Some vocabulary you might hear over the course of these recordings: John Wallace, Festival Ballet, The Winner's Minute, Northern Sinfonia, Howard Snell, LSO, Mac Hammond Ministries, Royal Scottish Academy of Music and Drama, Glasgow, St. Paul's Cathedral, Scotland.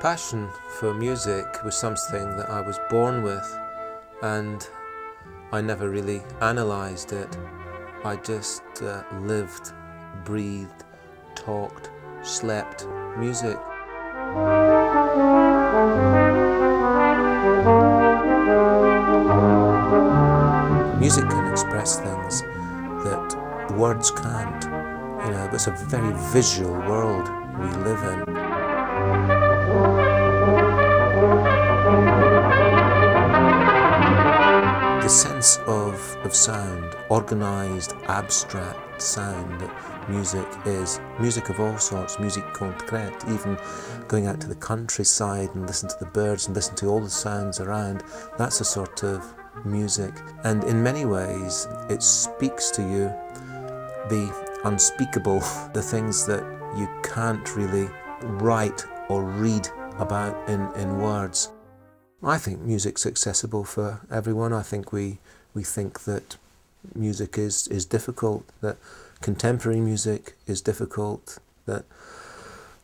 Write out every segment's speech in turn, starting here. passion for music was something that I was born with, and I never really analysed it. I just lived, breathed, talked, slept music. Music can express things that words can't. You know, it's a very visual world we live in. The sense of sound, organised, abstract sound that music is, music of all sorts, music concrete, even going out to the countryside and listen to the birds and listen to all the sounds around, that's a sort of music. And in many ways it speaks to you the unspeakable, the things that you can't really write or read about in words. I think music's accessible for everyone. I think we think that music is difficult, that contemporary music is difficult, that,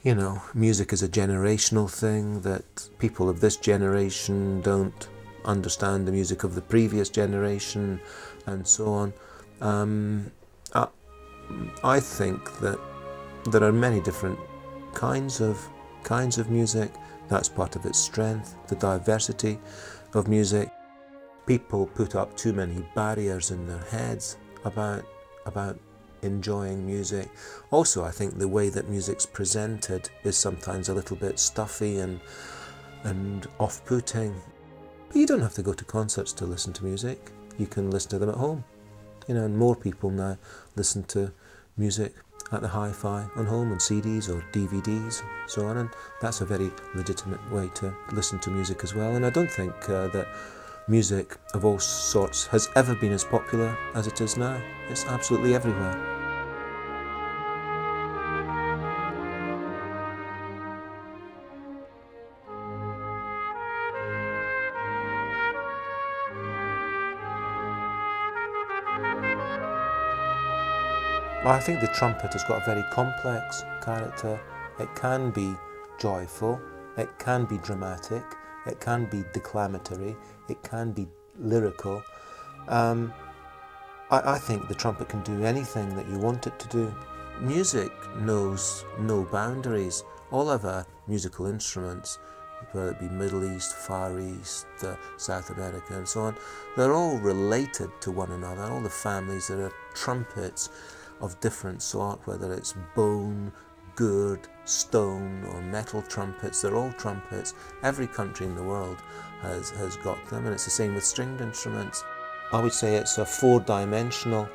you know, music is a generational thing, that people of this generation don't understand the music of the previous generation, and so on. I think that there are many different kinds of music. That's part of its strength, the diversity of music. People put up too many barriers in their heads about enjoying music. Also, I think the way that music's presented is sometimes a little bit stuffy and off-putting. But you don't have to go to concerts to listen to music. You can listen to them at home. You know, and more people now listen to music at the hi-fi on home, on CDs or DVDs and so on, and that's a very legitimate way to listen to music as well. And I don't think that music of all sorts has ever been as popular as it is now. It's absolutely everywhere. I think the trumpet has got a very complex character. It can be joyful, it can be dramatic, it can be declamatory, it can be lyrical. I think the trumpet can do anything that you want it to do. Music knows no boundaries. All of our musical instruments, whether it be Middle East, Far East, South America and so on, they're all related to one another, all the families. There are trumpets of different sort, whether it's bone, gourd, stone or metal trumpets. They're all trumpets. Every country in the world has got them, and it's the same with stringed instruments. I would say it's a four-dimensional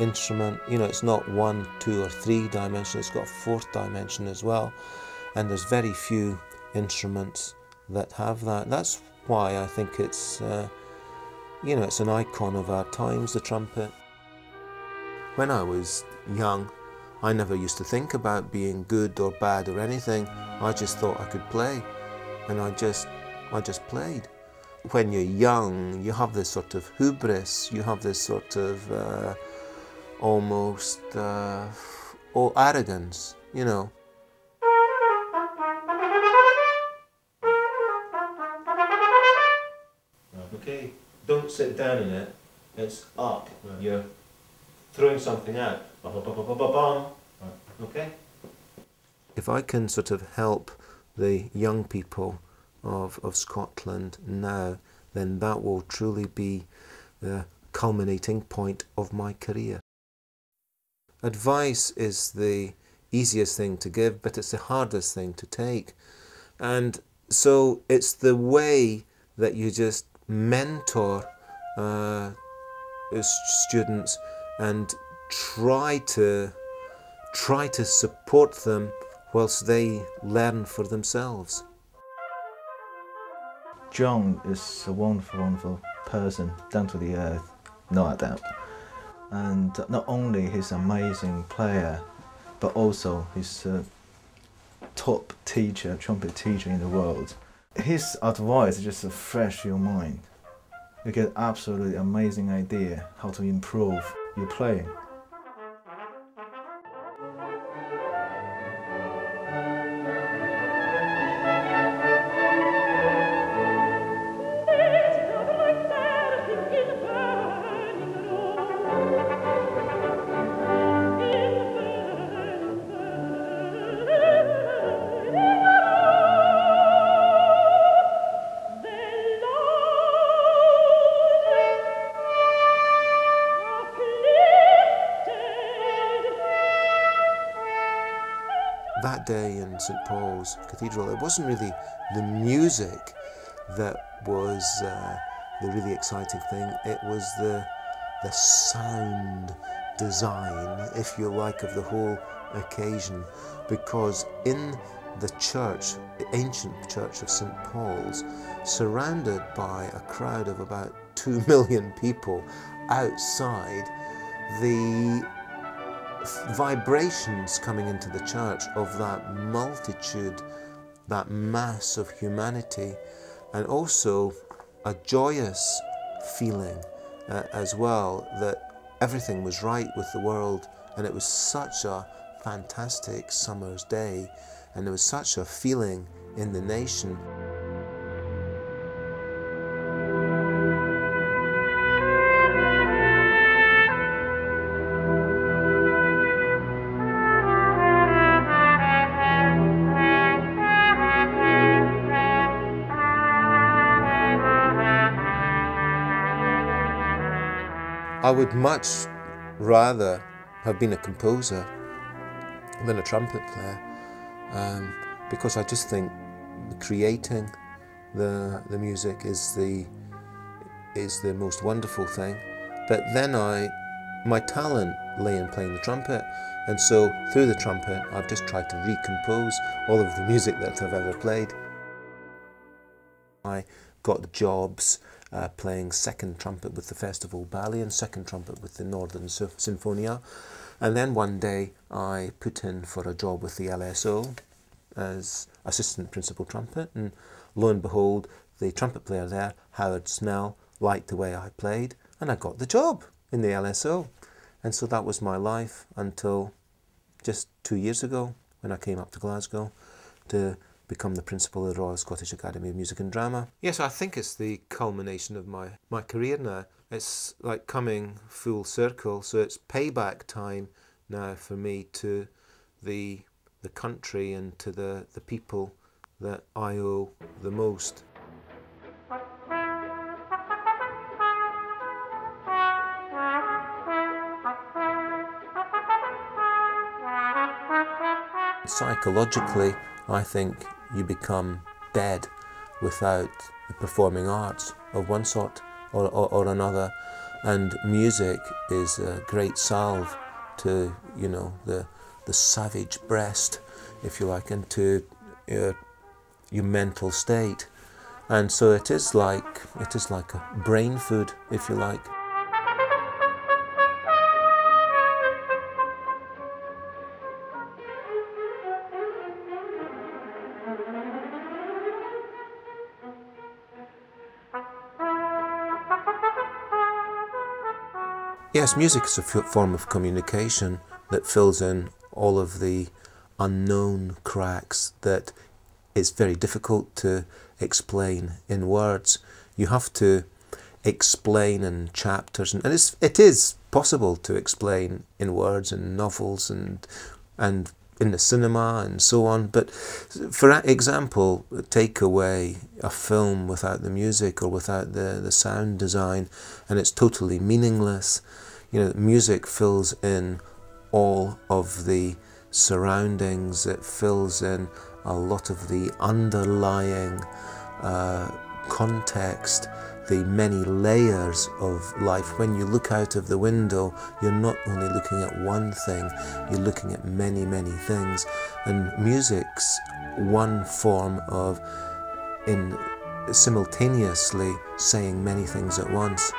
instrument. You know, it's not one, two or three dimensions. It's got a fourth dimension as well, and there's very few instruments that have that. That's why I think it's, you know, it's an icon of our times, the trumpet. When I was young, I never used to think about being good or bad or anything. I just thought I could play, and I just played. When you're young, you have this sort of hubris, you have this sort of almost arrogance, you know. Right, okay, don't sit down in it, it's up. Right. You're throwing something out. Ba, ba, ba, ba, ba, ba, ba. Okay? If I can sort of help the young people of Scotland now, then that will truly be the culminating point of my career. Advice is the easiest thing to give, but it's the hardest thing to take. And so it's the way that you just mentor students and try to support them whilst they learn for themselves. John is a wonderful, wonderful person, down to the earth, no doubt. And not only he's an amazing player, but also he's a top teacher, trumpet teacher in the world. His advice is just to fresh your mind. You get absolutely amazing idea how to improve your playing. that day in St. Paul's Cathedral, it wasn't really the music that was the really exciting thing. It was the sound design, if you like, of the whole occasion, because in the church, the ancient church of St. Paul's, surrounded by a crowd of about 2 million people outside, the vibrations coming into the church of that multitude, that mass of humanity, and also a joyous feeling as well that everything was right with the world, and it was such a fantastic summer's day, and there was such a feeling in the nation. I would much rather have been a composer than a trumpet player, because I just think creating the music is the most wonderful thing. But then my talent lay in playing the trumpet, and so through the trumpet I've just tried to recompose all of the music that I've ever played. I got jobs playing second trumpet with the Festival Ballet and second trumpet with the Northern Sinfonia. And then one day I put in for a job with the LSO as assistant principal trumpet, and lo and behold, the trumpet player there, Howard Snell, liked the way I played, and I got the job in the LSO. And so that was my life until just 2 years ago, when I came up to Glasgow to become the principal of the Royal Scottish Academy of Music and Drama. Yes, I think it's the culmination of my career now. It's like coming full circle, so it's payback time now for me to the country and to the people that I owe the most. Psychologically, I think you become dead without the performing arts of one sort or another, and music is a great salve to, you know, the savage breast, if you like, and to your mental state. And so it is like a brain food, if you like. Yes, music is a form of communication that fills in all of the unknown cracks that it's very difficult to explain in words. You have to explain in chapters, and it is possible to explain in words and novels and in the cinema and so on. But for example, take away a film without the music or without the sound design, and it's totally meaningless. You know, music fills in all of the surroundings, it fills in a lot of the underlying context, the many layers of life. When you look out of the window, you're not only looking at one thing, you're looking at many, many things. And music's one form of simultaneously saying many things at once.